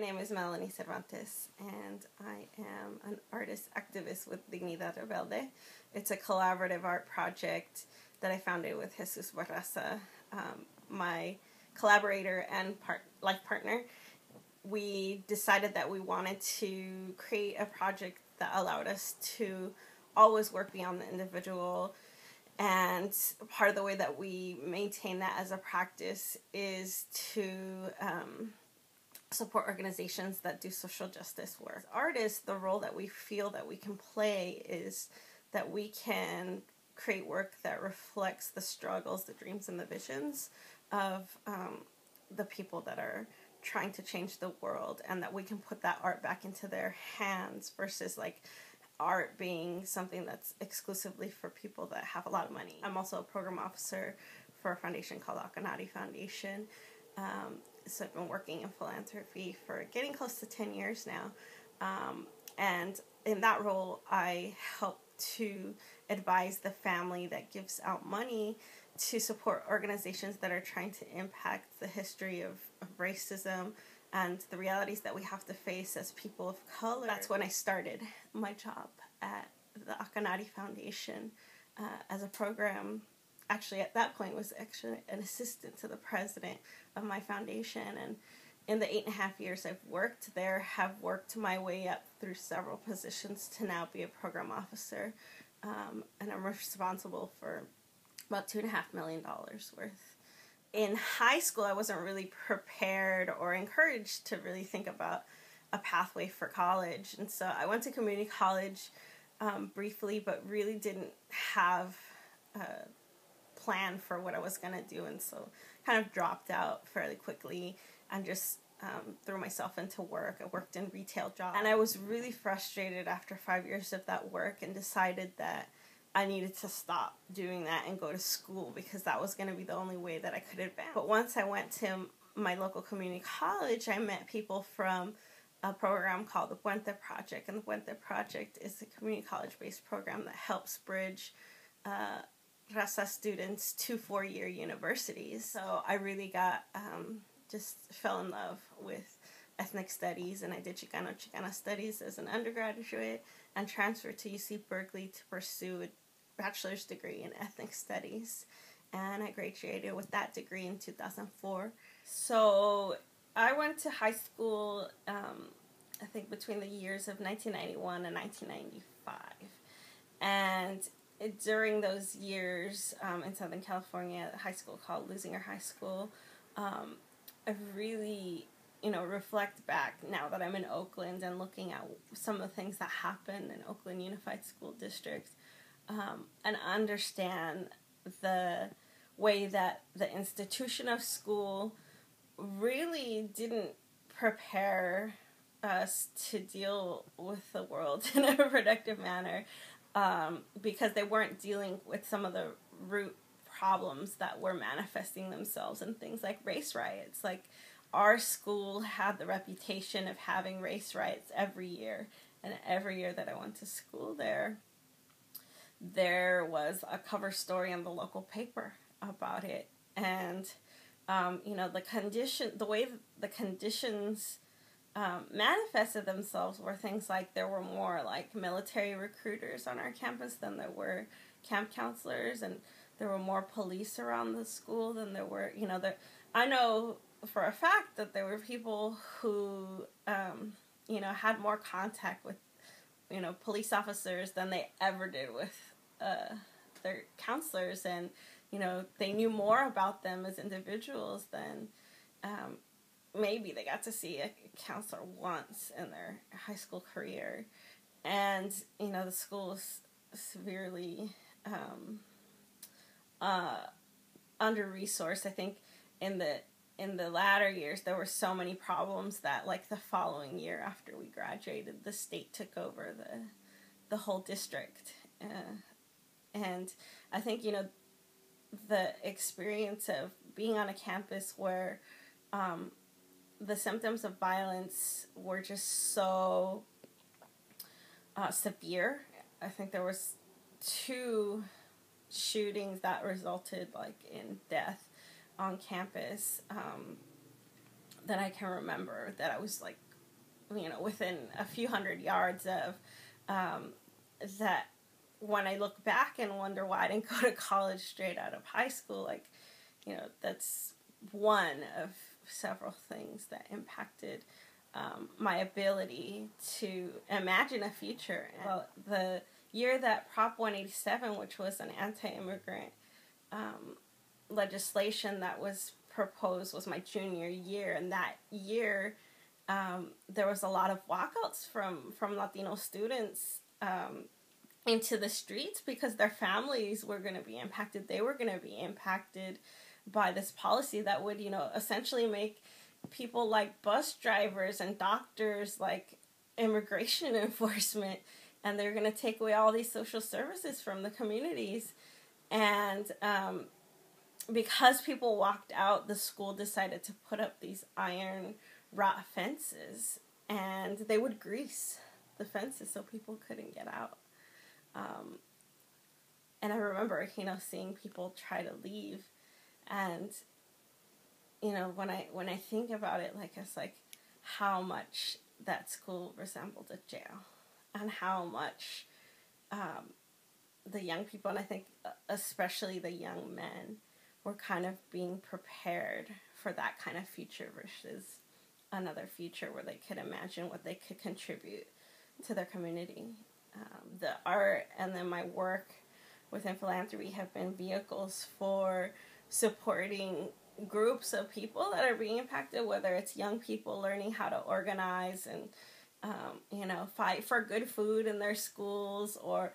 name is Melanie Cervantes, and I am an artist activist with Dignidad Rebelde. It's a collaborative art project that I founded with Jesus Barraza, my collaborator and life partner. We decided that we wanted to create a project that allowed us to always work beyond the individual. And part of the way that we maintain that as a practice is to support organizations that do social justice work. As artists, the role that we feel that we can play is that we can create work that reflects the struggles, the dreams, and the visions of the people that are trying to change the world, and that we can put that art back into their hands versus like art being something that's exclusively for people that have a lot of money. I'm also a program officer for a foundation called Akonadi Foundation. So I've been working in philanthropy for getting close to 10 years now. And in that role, I help to advise the family that gives out money to support organizations that are trying to impact the history of racism and the realities that we have to face as people of color. That's when I started my job at the Akonadi Foundation as a program. Actually, at that point, was actually an assistant to the president of my foundation. And in the 8.5 years I've worked there, have worked my way up through several positions to now be a program officer. And I'm responsible for about $2.5 million worth. In high school, I wasn't really prepared or encouraged to really think about a pathway for college. And so I went to community college briefly, but really didn't have a plan for what I was going to do. And so kind of dropped out fairly quickly and just threw myself into work. I worked in retail jobs. And I was really frustrated after 5 years of that work and decided that I needed to stop doing that and go to school because that was going to be the only way that I could advance. But once I went to my local community college, I met people from a program called the Puente Project. And the Puente Project is a community college-based program that helps bridge Raza students to four-year universities. So I really got, just fell in love with ethnic studies, and I did Chicana studies as an undergraduate and transferred to UC Berkeley to pursue a bachelor's degree in ethnic studies, and I graduated with that degree in 2004. So I went to high school I think between the years of 1991 and 1995, and during those years in Southern California, a high school called Losinger High School, I really reflect back now that I'm in Oakland and looking at some of the things that happened in Oakland Unified School District, and understand the way that the institution of school really didn't prepare us to deal with the world in a productive manner, because they weren't dealing with some of the root problems that were manifesting themselves in things like race riots. Like, our school had the reputation of having race riots every year, and every year that I went to school there was a cover story in the local paper about it. And the way the conditions manifested themselves were things like there were more like military recruiters on our campus than there were camp counselors, and there were more police around the school than there were, I know for a fact that there were people who, had more contact with, police officers than they ever did with their counselors. And, they knew more about them as individuals than maybe they got to see a counselor once in their high school career. And, the school was severely under-resourced. I think in the latter years, there were so many problems that, like, the following year after we graduated, the state took over the whole district. And I think, the experience of being on a campus where the symptoms of violence were just so severe. I think there was 2 shootings that resulted, like, in death on campus that I can remember, that I was like within a few hundred yards of, that when I look back and wonder why I didn't go to college straight out of high school, like, that's one of several things that impacted my ability to imagine a future. And, well, the year that Prop 187, which was an anti-immigrant legislation that was proposed, was my junior year, and that year there was a lot of walkouts from Latino students into the streets because their families were going to be impacted. They were going to be impacted by this policy that would, essentially make people like bus drivers and doctors like immigration enforcement, and they're going to take away all these social services from the communities. And because people walked out, the school decided to put up these iron wrought fences, and they would grease the fences so people couldn't get out. And I remember, seeing people try to leave, and, when I think about it, it's how much that school resembled a jail, and how much, the young people, and I think especially the young men, were kind of being prepared for that kind of future versus another future where they could imagine what they could contribute to their community. The art and then my work within philanthropy have been vehicles for supporting groups of people that are being impacted, whether it's young people learning how to organize and, fight for good food in their schools, or,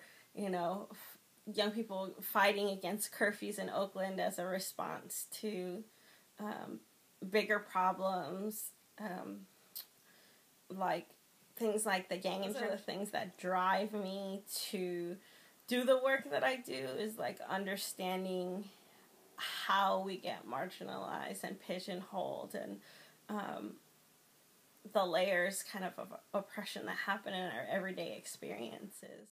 young people fighting against curfews in Oakland as a response to bigger problems, like things like the gang. And the things that drive me to do the work that I do is understanding how we get marginalized and pigeonholed, and the layers of oppression that happen in our everyday experiences.